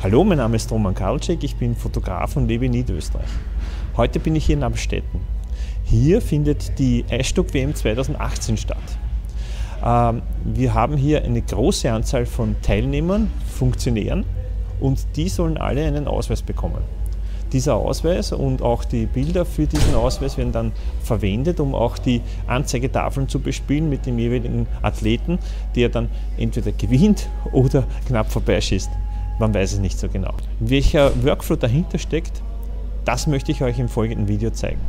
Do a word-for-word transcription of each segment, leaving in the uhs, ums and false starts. Hallo, mein Name ist Roman Karolczyk, ich bin Fotograf und lebe in Niederösterreich. Heute bin ich hier in Amstetten. Hier findet die Eisstock-W M zweitausendachtzehn statt. Wir haben hier eine große Anzahl von Teilnehmern, Funktionären, und die sollen alle einen Ausweis bekommen. Dieser Ausweis und auch die Bilder für diesen Ausweis werden dann verwendet, um auch die Anzeigetafeln zu bespielen mit dem jeweiligen Athleten, der dann entweder gewinnt oder knapp vorbeischießt. Man weiß es nicht so genau. Welcher Workflow dahinter steckt, das möchte ich euch im folgenden Video zeigen.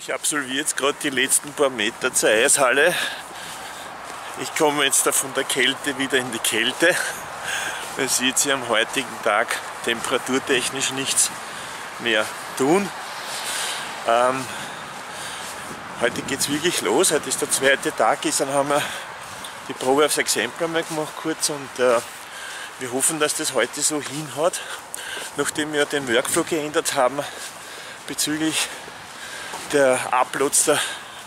Ich absolviere jetzt gerade die letzten paar Meter zur Eishalle. Ich komme jetzt da von der Kälte wieder in die Kälte. Man sieht sie am heutigen Tag temperaturtechnisch nichts mehr tun. Ähm, heute geht es wirklich los. Heute ist der zweite Tag. Dann haben wir die Probe aufs Exemplar mal gemacht kurz und äh, wir hoffen, dass das heute so hinhaut. Nachdem wir den Workflow geändert haben bezüglich der Uploads der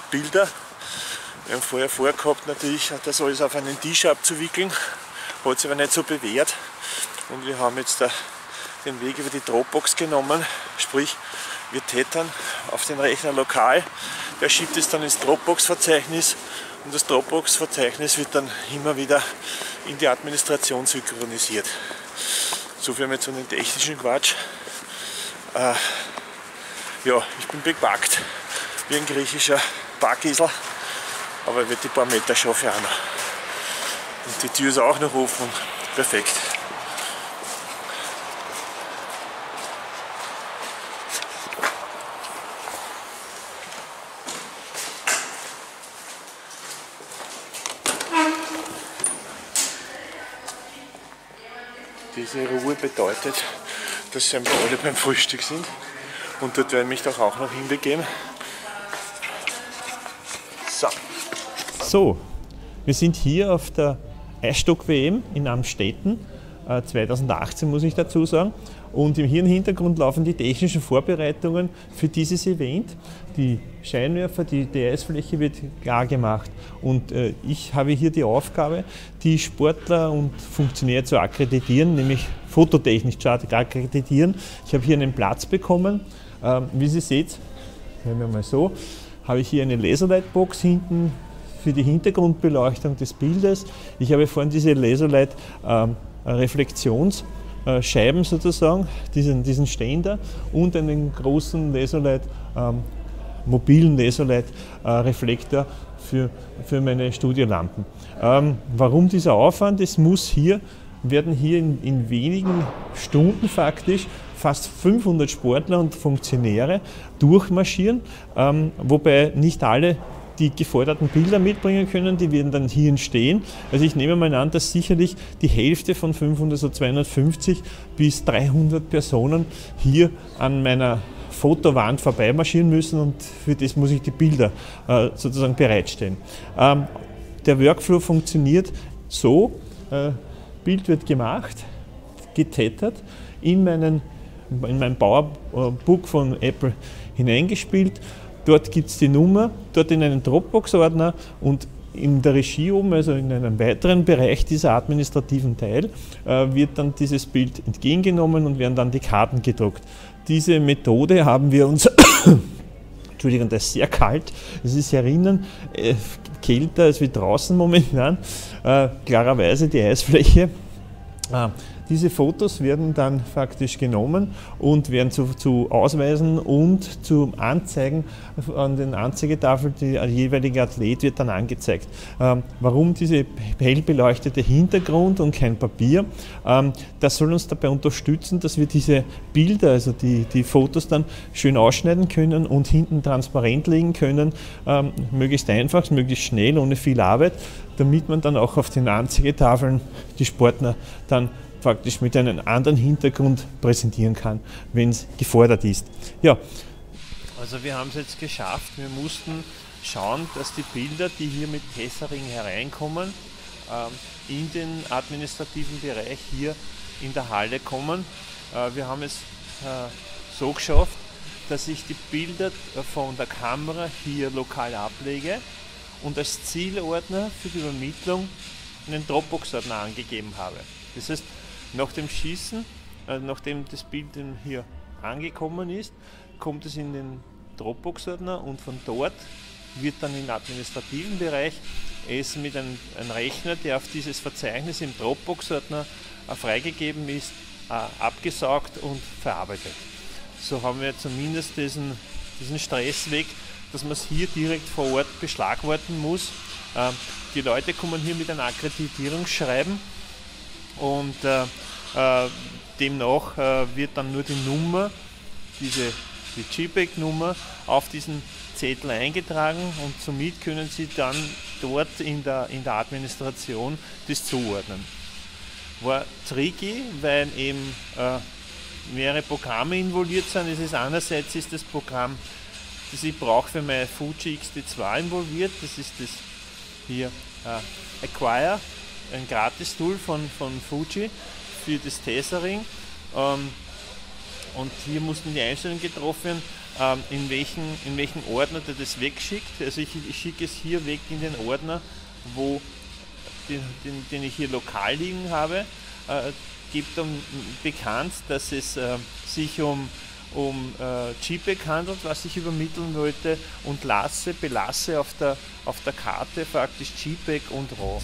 Bilder. Wir haben vorher vorgehabt, natürlich das alles auf einen Tisch abzuwickeln, hat sich aber nicht so bewährt und wir haben jetzt da den Weg über die Dropbox genommen, sprich wir tethern auf den Rechner lokal, der schiebt es dann ins Dropbox-Verzeichnis und das Dropbox-Verzeichnis wird dann immer wieder in die Administration synchronisiert. So viel mit so einem technischen Quatsch. Äh, Ja, ich bin bepackt, wie ein griechischer Packesel, aber ich werde die paar Meter schaffe ich auch noch. Und die Tür ist auch noch offen, perfekt. Diese Ruhe bedeutet, dass sie einfach alle beim Frühstück sind. Und dort werden mich doch auch noch hinbegeben. So. So, wir sind hier auf der Eisstock-W M in Amstetten, zweitausendachtzehn muss ich dazu sagen. Und hier im Hintergrund laufen die technischen Vorbereitungen für dieses Event. Die Scheinwerfer, die D S-Fläche wird klar gemacht. Und äh, ich habe hier die Aufgabe, die Sportler und Funktionäre zu akkreditieren, nämlich fototechnisch zu akkreditieren. Ich habe hier einen Platz bekommen. Ähm, wie Sie sehen, nehmen wir mal so, habe ich hier eine Laserlightbox hinten für die Hintergrundbeleuchtung des Bildes. Ich habe vorhin diese Laserlight-Reflexions- ähm, Scheiben sozusagen, diesen, diesen Ständer und einen großen Laserlight, ähm, mobilen Laserlight-Reflektor äh, für, für meine Studiolampen. Ähm, warum dieser Aufwand? Es muss hier, werden hier in, in wenigen Stunden faktisch fast fünfhundert Sportler und Funktionäre durchmarschieren, ähm, wobei nicht alle die geforderten Bilder mitbringen können, die werden dann hier entstehen. Also ich nehme mal an, dass sicherlich die Hälfte von fünfhundert, so zweihundertfünfzig bis dreihundert Personen hier an meiner Fotowand vorbeimarschieren müssen und für das muss ich die Bilder äh, sozusagen bereitstellen. Ähm, der Workflow funktioniert so, äh, Bild wird gemacht, getattert, in, meinen, in mein Powerbook von Apple hineingespielt. Dort gibt es die Nummer, dort in einen Dropbox-Ordner und in der Regie oben, also in einem weiteren Bereich dieser administrativen Teil, äh, wird dann dieses Bild entgegengenommen und werden dann die Karten gedruckt. Diese Methode haben wir uns, Entschuldigung, das ist sehr kalt, es ist herinnen, äh, kälter als wie draußen momentan, äh, klarerweise die Eisfläche. Ah, diese Fotos werden dann faktisch genommen und werden zu, zu Ausweisen und zum Anzeigen an den Anzeigetafeln, die jeweilige Athlet wird dann angezeigt. Ähm, warum dieser hell beleuchtete Hintergrund und kein Papier? Ähm, das soll uns dabei unterstützen, dass wir diese Bilder, also die, die Fotos dann schön ausschneiden können und hinten transparent legen können, ähm, möglichst einfach, möglichst schnell, ohne viel Arbeit, damit man dann auch auf den Anzeigetafeln die Sportler dann praktisch mit einem anderen Hintergrund präsentieren kann, wenn es gefordert ist. Ja. Also wir haben es jetzt geschafft, wir mussten schauen, dass die Bilder, die hier mit Tethering hereinkommen, in den administrativen Bereich hier in der Halle kommen. Wir haben es so geschafft, dass ich die Bilder von der Kamera hier lokal ablege und als Zielordner für die Übermittlung einen Dropbox-Ordner angegeben habe. Das heißt, nach dem Schießen, äh, nachdem das Bild hier angekommen ist, kommt es in den Dropbox-Ordner und von dort wird dann im administrativen Bereich es mit einem, einem Rechner, der auf dieses Verzeichnis im Dropbox-Ordner äh, freigegeben ist, äh, abgesaugt und verarbeitet. So haben wir zumindest diesen, diesen Stress weg, dass man es hier direkt vor Ort beschlagworten muss. Äh, die Leute kommen hier mit einem Akkreditierungsschreiben. Und äh, äh, demnach äh, wird dann nur die Nummer, diese die JPEG-Nummer, auf diesen Zettel eingetragen und somit können Sie dann dort in der, in der Administration das zuordnen. War tricky, weil eben äh, mehrere Programme involviert sind. Es ist einerseits ist das Programm, das ich brauche für meine Fuji X T zwei involviert, das ist das hier äh, Acquire. Ein Gratis-Tool von, von Fuji für das Tethering ähm, und hier mussten die Einstellungen getroffen werden, ähm, in, welchen, in welchen Ordner der das wegschickt. Also ich, ich schicke es hier weg in den Ordner, wo, den, den, den ich hier lokal liegen habe, äh, gibt dann bekannt, dass es äh, sich um um äh, JPEG handelt, was ich übermitteln wollte und lasse, belasse auf der, auf der Karte faktisch JPEG und RAW.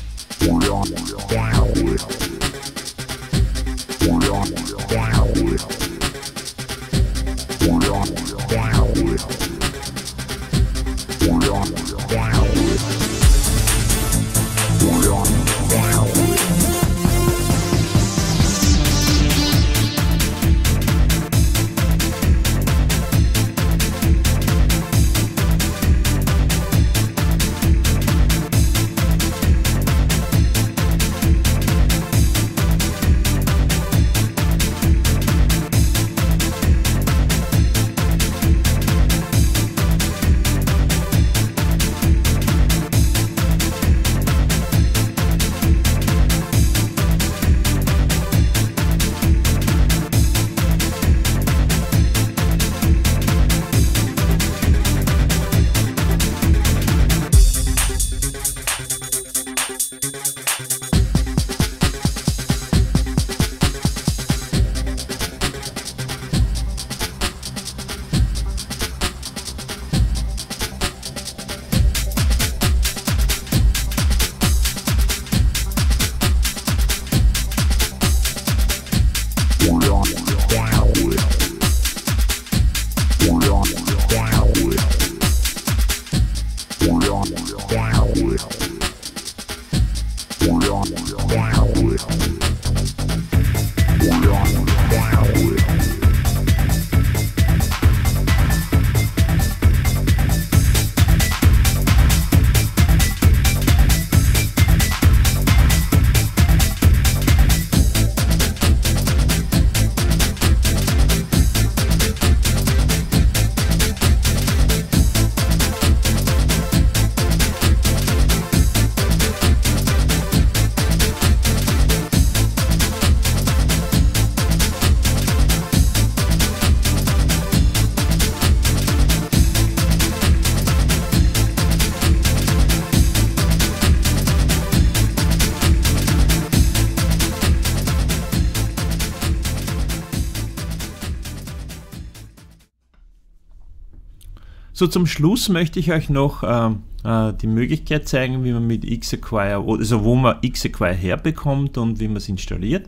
So, zum Schluss möchte ich euch noch äh, die Möglichkeit zeigen, wie man mit X-Acquire, also wo man X-Acquire herbekommt und wie man es installiert.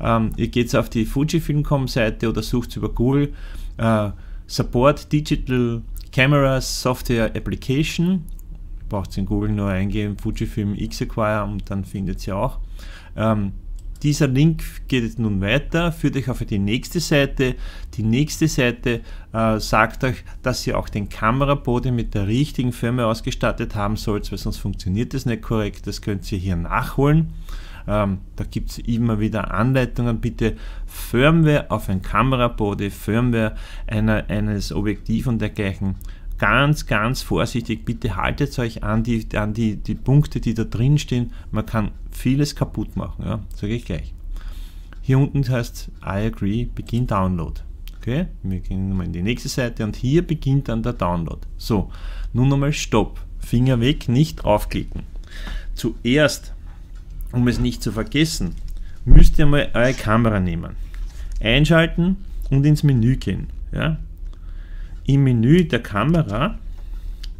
Ähm, ihr geht auf die Fujifilm Punkt com-Seite oder sucht über Google äh, Support Digital Cameras Software Application. Braucht in Google nur eingeben, Fujifilm X-Acquire, und dann findet ihr auch. Ähm, dieser Link geht jetzt nun weiter, führt euch auf die nächste Seite. Die nächste Seite äh, sagt euch, dass ihr auch den Kamerabody mit der richtigen Firma ausgestattet haben sollt, weil sonst funktioniert das nicht korrekt. Das könnt ihr hier nachholen. Ähm, da gibt es immer wieder Anleitungen. Bitte Firmware auf ein Kamerabody, Firmware einer, eines Objektiv und dergleichen. Ganz, ganz vorsichtig, bitte haltet euch an die, an die, die Punkte, die da drin stehen. Man kann vieles kaputt machen, ja, sage ich gleich. Hier unten heißt I agree, begin Download. Okay, wir gehen nochmal in die nächste Seite und hier beginnt dann der Download. So, nun nochmal Stopp, Finger weg, nicht draufklicken. Zuerst, um es nicht zu vergessen, müsst ihr mal eure Kamera nehmen, einschalten und ins Menü gehen. Ja. Im Menü der Kamera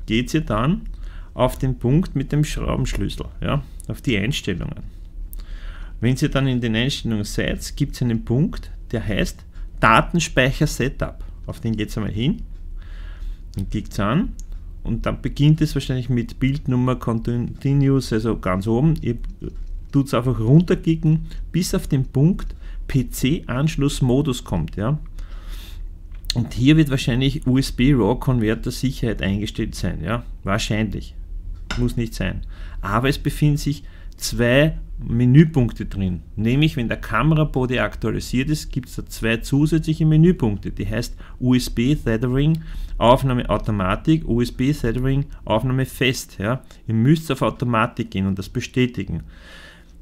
geht ihr dann auf den Punkt mit dem Schraubenschlüssel, ja, auf die Einstellungen. Wenn ihr dann in den Einstellungen seid, gibt es einen Punkt, der heißt Datenspeicher Setup. Auf den geht es einmal hin, dann klickt es an und dann beginnt es wahrscheinlich mit Bildnummer Continuous, also ganz oben. Ihr tut es einfach runterklicken, bis auf den Punkt P C-Anschlussmodus kommt. Ja. Und hier wird wahrscheinlich U S B-Raw-Converter Sicherheit eingestellt sein, ja, wahrscheinlich, muss nicht sein. Aber es befinden sich zwei Menüpunkte drin, nämlich wenn der Kamerabody aktualisiert ist, gibt es da zwei zusätzliche Menüpunkte, die heißt U S B-Tethering, Aufnahme Automatik, U S B-Tethering, Aufnahme fest. Ja. Ihr müsst auf Automatik gehen und das bestätigen.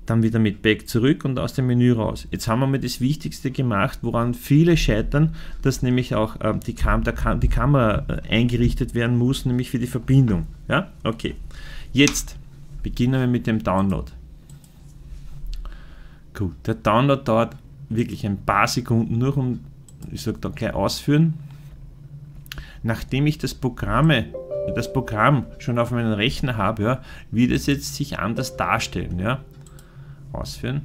Dann wieder mit Back zurück und aus dem Menü raus. Jetzt haben wir mal das Wichtigste gemacht, woran viele scheitern, dass nämlich auch äh, die, Kam der Kam die Kamera äh, eingerichtet werden muss, nämlich für die Verbindung. Ja, okay. Jetzt beginnen wir mit dem Download. Gut, der Download dauert wirklich ein paar Sekunden nur, um, ich sage da gleich ausführen. Nachdem ich das Programme das Programm schon auf meinem Rechner habe, ja, wird es jetzt sich anders darstellen, ja. Ausführen.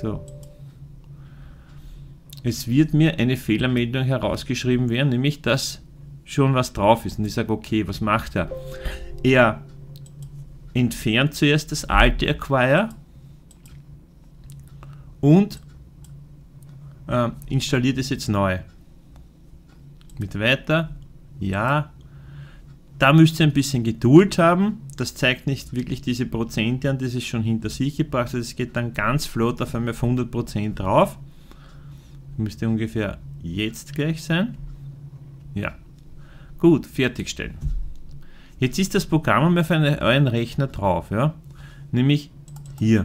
So. Es wird mir eine Fehlermeldung herausgeschrieben werden, nämlich dass schon was drauf ist. Und ich sage, okay, was macht er? Er entfernt zuerst das alte Acquire und äh, installiert es jetzt neu. Mit weiter. Ja. Da müsst ihr ein bisschen Geduld haben. Das zeigt nicht wirklich diese Prozente an, das ist schon hinter sich gebracht. Also es geht dann ganz flott auf einmal auf hundert Prozent drauf. Müsste ungefähr jetzt gleich sein. Ja, gut, fertigstellen. Jetzt ist das Programm mal auf einen, euren Rechner drauf, ja? Nämlich hier.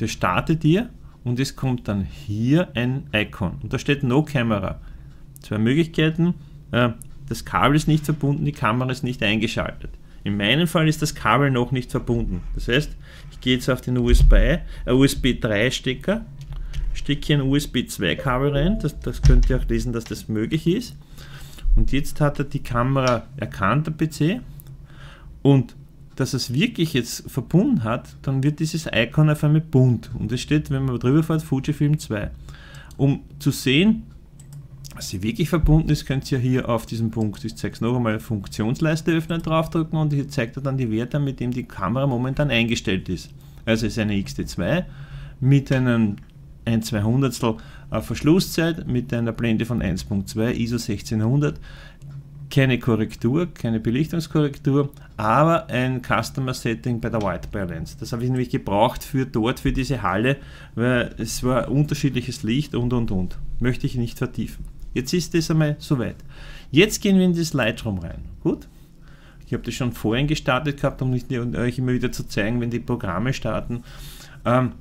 Das startet ihr und es kommt dann hier ein Icon. Und da steht No Camera. Zwei Möglichkeiten. Äh, Das Kabel ist nicht verbunden, die Kamera ist nicht eingeschaltet. In meinem Fall ist das Kabel noch nicht verbunden. Das heißt, ich gehe jetzt auf den U S B drei Stecker, stecke hier ein U S B zwei Kabel rein, das, das könnt ihr auch lesen, dass das möglich ist. Und jetzt hat er die Kamera erkannt, der P C, und dass er es wirklich jetzt verbunden hat, dann wird dieses Icon auf einmal bunt. Und es steht, wenn man drüber fährt, Fujifilm zwei. Um zu sehen, was sie wirklich verbunden ist, könnt ihr hier auf diesen Punkt, ich zeige es noch einmal, Funktionsleiste öffnen, draufdrücken und hier zeigt er dann die Werte, mit denen die Kamera momentan eingestellt ist. Also es ist eine X T zwei mit einem ein Zweihundertstel Verschlusszeit, mit einer Blende von eins Komma zwei, I S O sechzehnhundert, keine Korrektur, keine Belichtungskorrektur, aber ein Customer Setting bei der White Balance. Das habe ich nämlich gebraucht für dort, für diese Halle, weil es war unterschiedliches Licht und und und. Möchte ich nicht vertiefen. Jetzt ist das einmal soweit. Jetzt gehen wir in das Lightroom rein. Gut. Ich habe das schon vorhin gestartet gehabt, um nicht euch immer wieder zu zeigen, wenn die Programme starten. Ähm,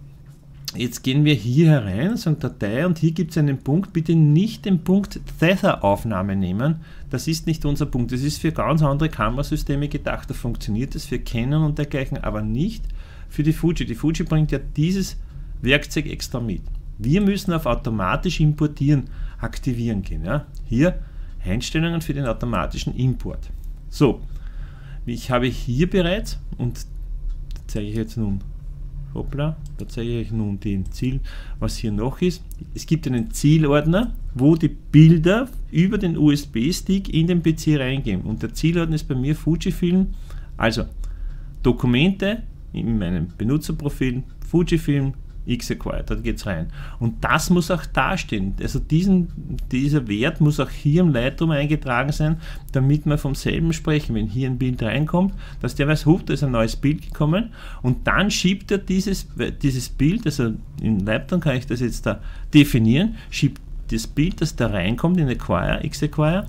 jetzt gehen wir hier herein, sagen Datei, und hier gibt es einen Punkt. Bitte nicht den Punkt Tether-Aufnahme nehmen. Das ist nicht unser Punkt. Das ist für ganz andere Kamerasysteme gedacht. Da funktioniert das für Canon und dergleichen, aber nicht für die Fuji. Die Fuji bringt ja dieses Werkzeug extra mit. Wir müssen auf automatisch importieren aktivieren gehen. Ja. Hier Einstellungen für den automatischen Import. So, ich habe hier bereits, und da zeige ich jetzt nun, hoppla, da zeige ich nun den Ziel, was hier noch ist. Es gibt einen Zielordner, wo die Bilder über den U S B-Stick in den P C reingehen. Und der Zielordner ist bei mir Fujifilm, also Dokumente in meinem Benutzerprofil, Fujifilm, X-T zwei, da geht es rein. Und das muss auch dastehen. Also diesen, dieser Wert muss auch hier im Lightroom eingetragen sein, damit wir vom selben sprechen. Wenn hier ein Bild reinkommt, dass der weiß, hup, da ist ein neues Bild gekommen, und dann schiebt er dieses, dieses Bild, also in Lightroom kann ich das jetzt da definieren, schiebt das Bild, das da reinkommt in Acquire, X-Acquire,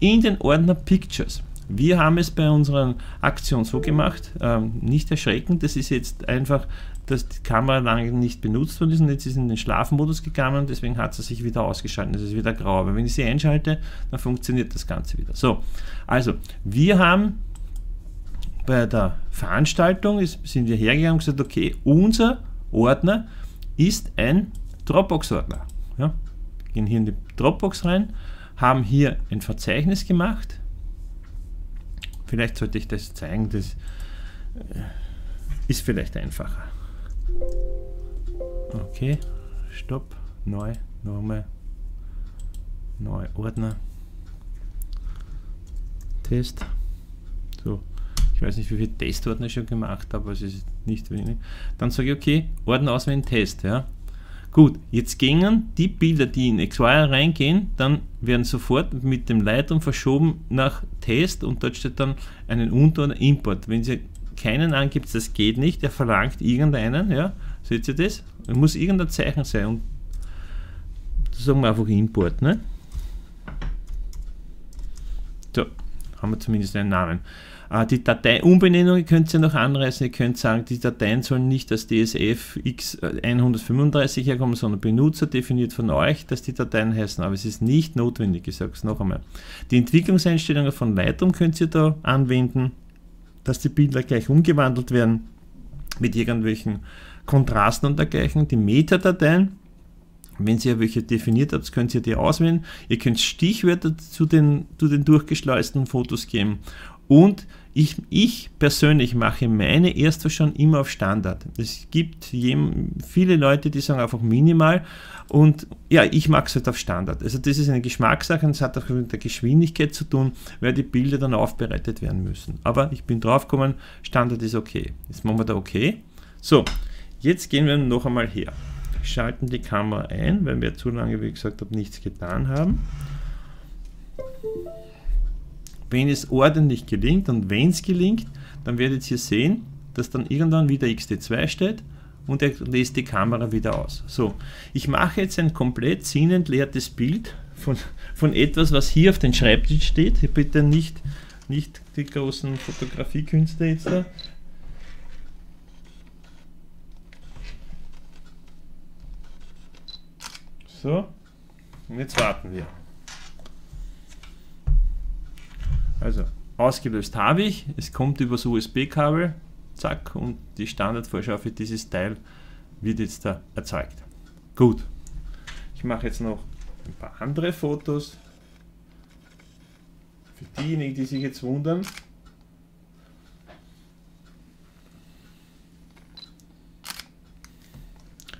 in den Ordner Pictures. Wir haben es bei unserer Aktion so gemacht, ähm, nicht erschrecken, das ist jetzt einfach, dass die Kamera lange nicht benutzt worden ist und jetzt ist in den Schlafmodus gegangen und deswegen hat sie sich wieder ausgeschaltet, es ist wieder grau, aber wenn ich sie einschalte, dann funktioniert das Ganze wieder. So, also wir haben bei der Veranstaltung, ist, sind wir hergegangen und gesagt, okay, unser Ordner ist ein Dropbox-Ordner. Ja, gehen hier in die Dropbox rein, haben hier ein Verzeichnis gemacht. Vielleicht sollte ich das zeigen, das ist vielleicht einfacher. Okay, Stopp, neu, nochmal, neu, Ordner, Test. So, ich weiß nicht, wie viele Testordner ich schon gemacht habe, aber es ist nicht wenig. Dann sage ich, okay, Ordner auswählen, Test, ja. Gut, jetzt gingen die Bilder, die in X-T zwei reingehen, dann werden sofort mit dem Lightroom verschoben nach Test und dort steht dann einen Unterordner Import. Wenn Sie keinen angibt, das geht nicht, er verlangt irgendeinen, ja, seht ihr das? Es muss irgendein Zeichen sein und das sagen wir einfach Import, ne? So, haben wir zumindest einen Namen. Die Dateiumbenennung, ihr könnt sie noch anreißen, ihr könnt sagen, die Dateien sollen nicht als D S F X hundertfünfunddreißig herkommen, sondern Benutzer definiert von euch, dass die Dateien heißen, aber es ist nicht notwendig, ich sage es noch einmal. Die Entwicklungseinstellungen von Lightroom könnt ihr da anwenden, dass die Bilder gleich umgewandelt werden mit irgendwelchen Kontrasten und dergleichen. Die Metadateien, wenn ihr welche definiert habt, könnt ihr die auswählen. Ihr könnt Stichwörter zu den, zu den durchgeschleusten Fotos geben. Und ich, ich persönlich mache meine erste schon immer auf Standard. Es gibt viele Leute, die sagen einfach minimal und ja, ich mag es halt auf Standard. Also das ist eine Geschmackssache und es hat auch mit der Geschwindigkeit zu tun, weil die Bilder dann aufbereitet werden müssen. Aber ich bin drauf gekommen, Standard ist okay. Jetzt machen wir da okay. So, jetzt gehen wir noch einmal her. Schalten die Kamera ein, weil wir zu lange, wie gesagt habe, nichts getan haben. Wenn es ordentlich gelingt und wenn es gelingt, dann werdet ihr sehen, dass dann irgendwann wieder X-T zwei steht und er lässt die Kamera wieder aus. So, ich mache jetzt ein komplett sinnentleertes Bild von, von etwas, was hier auf dem Schreibtisch steht. Bitte nicht, nicht die großen Fotografiekünste jetzt da. So, und jetzt warten wir. Also, ausgelöst habe ich, es kommt übers U S B-Kabel, zack, und die Standardvorschau für dieses Teil wird jetzt da erzeugt. Gut, ich mache jetzt noch ein paar andere Fotos. Für diejenigen, die sich jetzt wundern.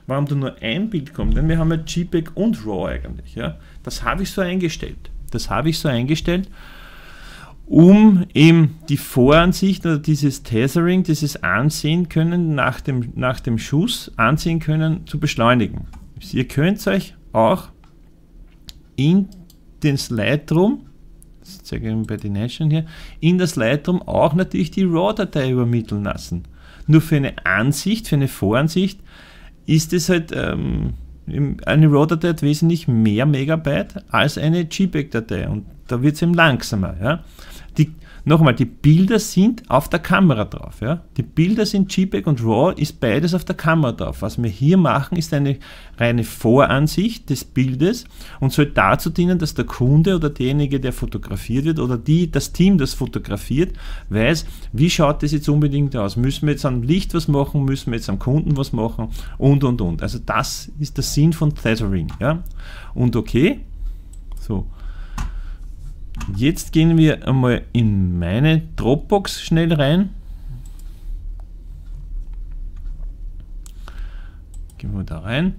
Warum da nur ein Bild kommt, denn wir haben ja JPEG und RAW eigentlich. Ja? Das habe ich so eingestellt. Das habe ich so eingestellt. Um eben die Voransicht oder dieses Tethering, dieses Ansehen können nach dem, nach dem Schuss, Ansehen können zu beschleunigen. Ihr könnt euch auch in den Lightroom, das zeige ich bei den Einstellungen hier, in das Lightroom auch natürlich die RAW-Datei übermitteln lassen. Nur für eine Ansicht, für eine Voransicht ist es halt ähm, eine RAW-Datei hat wesentlich mehr Megabyte als eine JPEG-Datei und da wird es eben langsamer. Ja? Die, nochmal, die Bilder sind auf der Kamera drauf. Ja? Die Bilder sind JPEG und RAW, ist beides auf der Kamera drauf. Was wir hier machen, ist eine reine Voransicht des Bildes und soll dazu dienen, dass der Kunde oder derjenige, der fotografiert wird oder die, das Team, das fotografiert, weiß, wie schaut das jetzt unbedingt aus? Müssen wir jetzt am Licht was machen? Müssen wir jetzt am Kunden was machen? Und, und, und. Also das ist der Sinn von Tethering. Ja? Und okay, so. Jetzt gehen wir einmal in meine Dropbox schnell rein. Gehen wir da rein.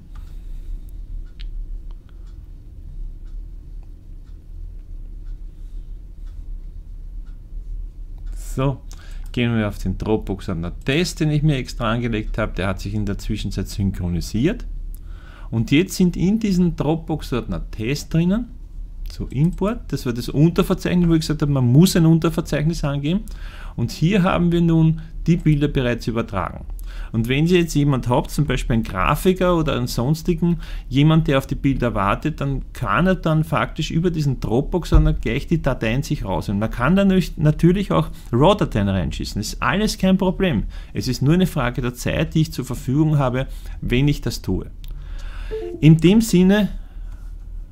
So, gehen wir auf den Dropbox-Ordner-Test, den ich mir extra angelegt habe. Der hat sich in der Zwischenzeit synchronisiert. Und jetzt sind in diesem Dropbox-Ordner-Test drinnen, so Import, das war das Unterverzeichnis, wo ich gesagt habe, man muss ein Unterverzeichnis angeben. Und hier haben wir nun die Bilder bereits übertragen. Und wenn Sie jetzt jemand habt, zum Beispiel einen Grafiker oder einen sonstigen, jemand, der auf die Bilder wartet, dann kann er dann faktisch über diesen Dropbox, sondern gleich die Dateien sich rausnehmen. Man kann dann natürlich auch RAW-Dateien reinschießen. Das ist alles kein Problem. Es ist nur eine Frage der Zeit, die ich zur Verfügung habe, wenn ich das tue. In dem Sinne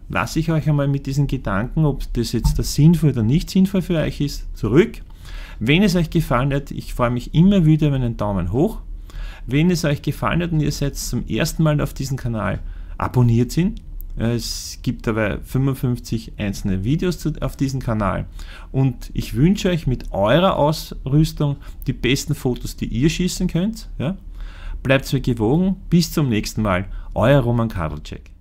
lasse ich euch einmal mit diesen Gedanken, ob das jetzt das sinnvoll oder nicht sinnvoll für euch ist, zurück. Wenn es euch gefallen hat, ich freue mich immer wieder über einen Daumen hoch. Wenn es euch gefallen hat und ihr seid zum ersten Mal auf diesem Kanal, abonniert sind. Es gibt dabei fünfundfünfzig einzelne Videos auf diesem Kanal. Und ich wünsche euch mit eurer Ausrüstung die besten Fotos, die ihr schießen könnt. Ja? Bleibt mir gewogen. Bis zum nächsten Mal. Euer Roman Karolczyk.